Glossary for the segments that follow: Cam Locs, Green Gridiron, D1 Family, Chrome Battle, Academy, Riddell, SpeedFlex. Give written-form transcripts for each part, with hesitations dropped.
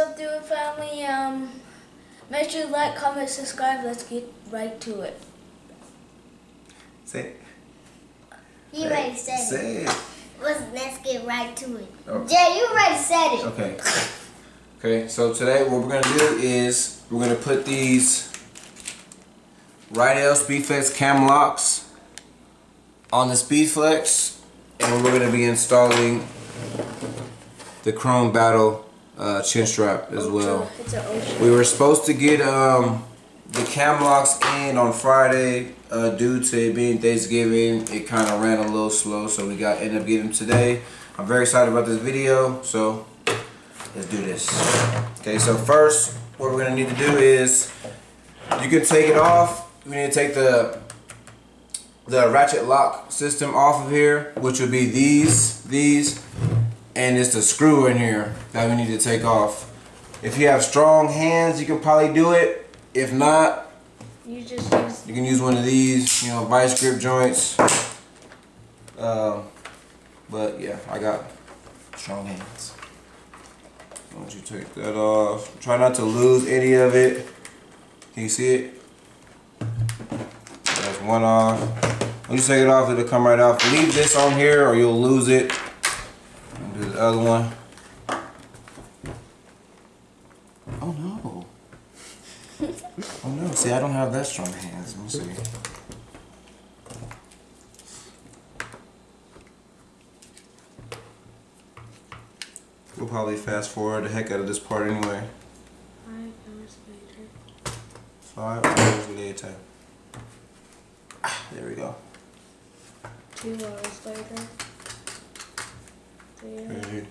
up, D1 Family? Make sure you like, comment, subscribe. Let's get right to it. Say it. You already said it. Say it. Let's get right to it. Oh. Jay, you already said it. Okay. Okay, so today what we're going to do is we're going to put these Riddell SpeedFlex Cam Locs on the SpeedFlex, and we're going to be installing the Chrome Battle chin strap as well. We were supposed to get the Cam Locs in on Friday. Due to it being Thanksgiving, it kind of ran a little slow, so we got end up getting them today. I'm very excited about this video, so let's do this. Okay, so first, what we're gonna need to do is you can take it off. We need to take the ratchet lock system off of here, which would be these, and it's the screw in here that we need to take off. If you have strong hands, you can probably do it. If not, you just use, you can use one of these, you know, vice grip joints. But yeah, I got strong hands. Why don't you take that off? Try not to lose any of it. Can you see it? That's one off. When you take it off, it'll come right off. Leave this on here or you'll lose it. And do the other one. Oh no. Oh no, see, I don't have that strong hands. Let me see. We'll probably fast forward the heck out of this part anyway. 5 hours later. 5 hours later. Ah, there we go. 2 hours later. 3 hours later.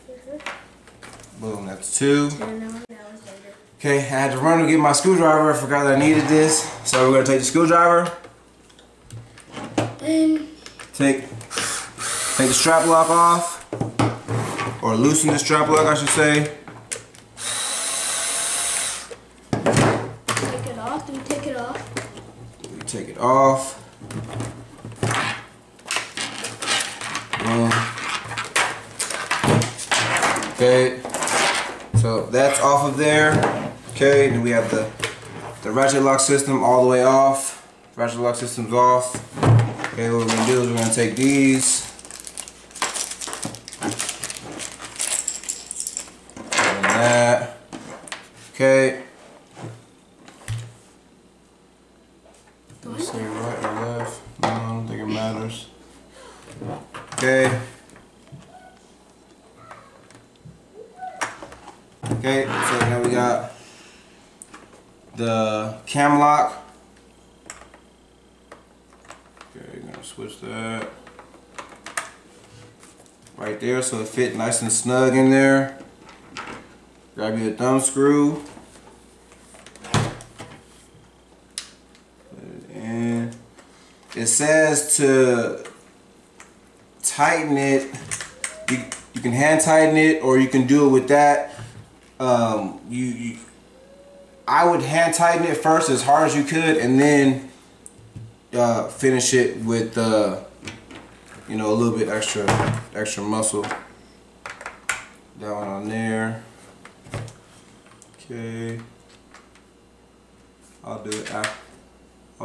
Boom, that's 2. 10 hours later. Okay, I had to run to get my screwdriver. I forgot that I needed this. So we're going to take the screwdriver. Take the strap lock off. Or loosen the strap lock, I should say. Take it off? Do we take it off? Do we take it off? Okay. So that's off of there. Okay, then we have the ratchet lock system all the way off. Ratchet lock system's off. Okay, what we're gonna do is we're gonna take these. And that. Okay. Do I say right or left? No, I don't think it matters. Okay. Okay, so now we got the Cam Loc. Okay, you're gonna switch that right there so it fit nice and snug in there. Grab your thumb screw. Put it in. It says to tighten it. You can hand tighten it or you can do it with that. I would hand tighten it first as hard as you could, and then finish it with you know, a little bit extra muscle. That one on there. Okay, I'll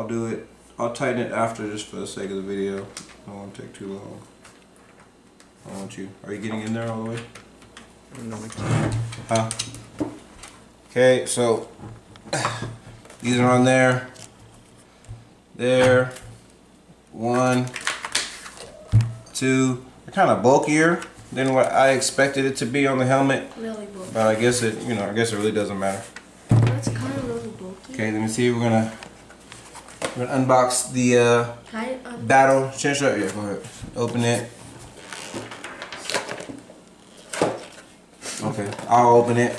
do it. I'll tighten it after, just for the sake of the video. I don't want to take too long. I don't want you. Are you getting in there all the way? No. Huh? Okay, so these are on there. There. 1, 2. They're kind of bulkier than what I expected it to be on the helmet. Really bulky. But I guess it, you know, I guess it really doesn't matter. That's kind of really bulky. Okay, let me see. We're gonna unbox the battle chin strap. Yeah, go ahead. Open it. Okay, I'll open it.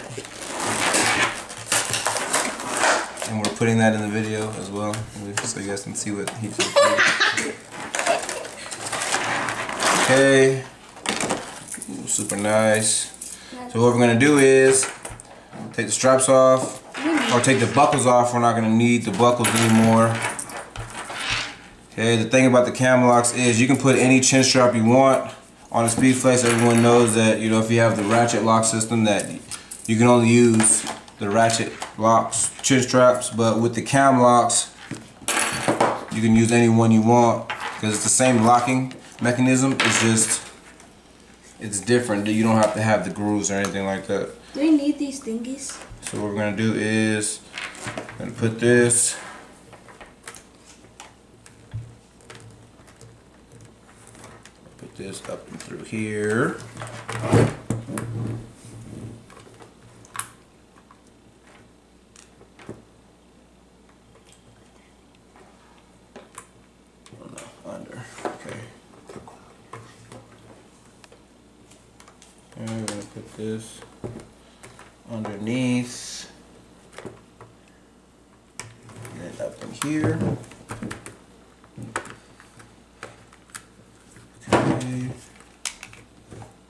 And we're putting that in the video as well, so you guys can see what he feels like. Okay, super nice. So what we're gonna do is take the straps off, or take the buckles off. We're not gonna need the buckles anymore. Okay, the thing about the Cam Locs is you can put any chin strap you want on a SpeedFlex. Everyone knows that, you know, if you have the ratchet lock system, that You can only use the ratchet locks, chin straps, but with the Cam Locs, you can use any one you want because it's the same locking mechanism. It's just, it's different. You don't have to have the grooves or anything like that. Do we need these thingies? So what we're gonna do is, I'm gonna put this up and through here. Under. Okay. And we're going to put this underneath. And then up in here.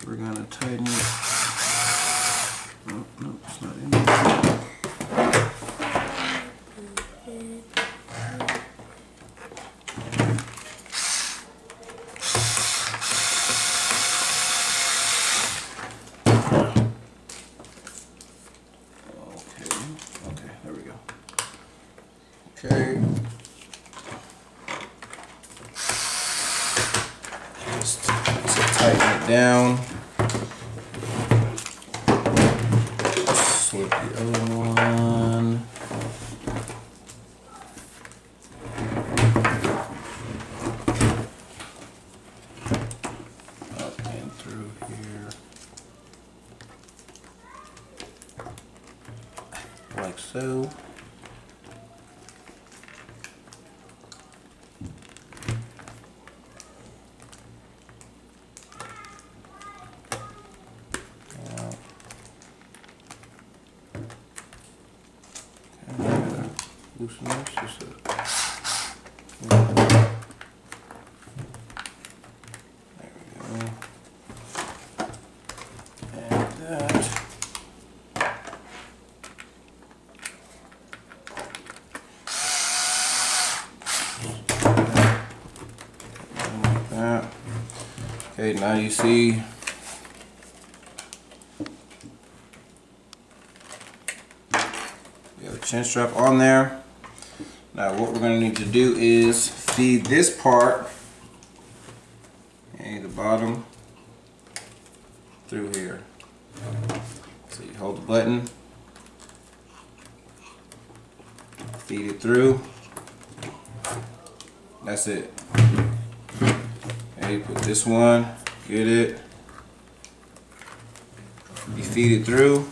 We're going to tighten it. No, it's not in there. Okay, there we go. Okay. Just tighten it down. Slip the other one. Up and through here. Like so. Loosen this just a little bit. There we go. And that. Like that. Okay, now you see. We have a chin strap on there. Now what we're going to need to do is feed this part and the bottom through here. So you hold the button, feed it through, that's it. And you put this one, get it, you feed it through.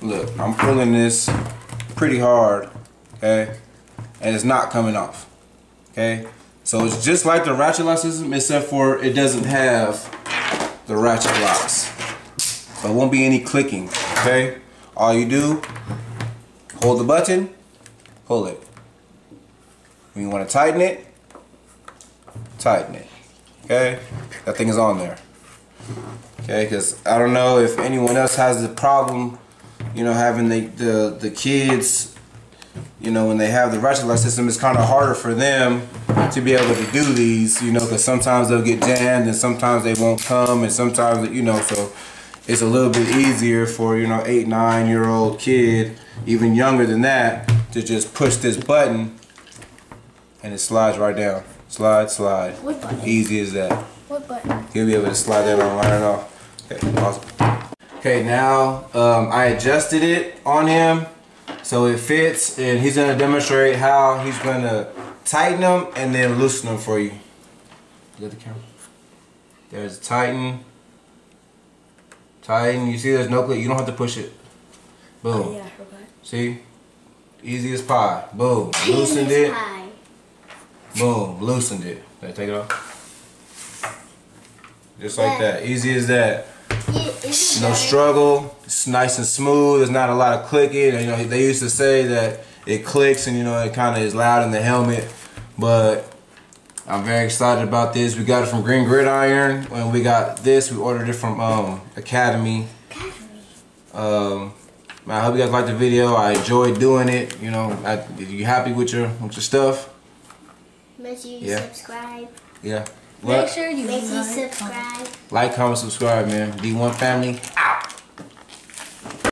Look, I'm pulling this pretty hard. Okay, and it's not coming off. Okay, so it's just like the ratchet lock system, except for it doesn't have the ratchet locks, so it won't be any clicking. Okay, all you do, hold the button, pull it. When you want to tighten it, tighten it. Okay, that thing is on there. Okay, because I don't know if anyone else has the problem, you know, having the kids. You know, when they have the ratchet lock system, it's kind of harder for them to be able to do these, you know, because sometimes they'll get jammed and sometimes they won't come and sometimes, you know, so it's a little bit easier for, you know, 8-9-year-old kid, even younger than that, to just push this button and it slides right down. Slide, slide. What button? Easy as that. What button? You'll be able to slide that on right off. Okay, awesome. Okay, now I adjusted it on him. So it fits, and he's gonna demonstrate how he's gonna tighten them and then loosen them for you. Look at the camera. There's tighten, tighten. You see, there's no click. You don't have to push it. Boom. Oh, yeah, I forgot. See, easy as pie. Boom. Loosened it. Pie. Boom. Loosened it. Can I take it off? Just like that. Easy as that. No struggle, it's nice and smooth, there's not a lot of clicking. You know, they used to say that it clicks and, you know, it kind of is loud in the helmet, but I'm very excited about this. We got it from Green Gridiron, when we got this, we ordered it from Academy. I hope you guys liked the video. I enjoyed doing it. You know, if you're happy with your stuff, make sure you subscribe. Yeah. Make sure you subscribe. Like, comment, subscribe, man. D1 Family.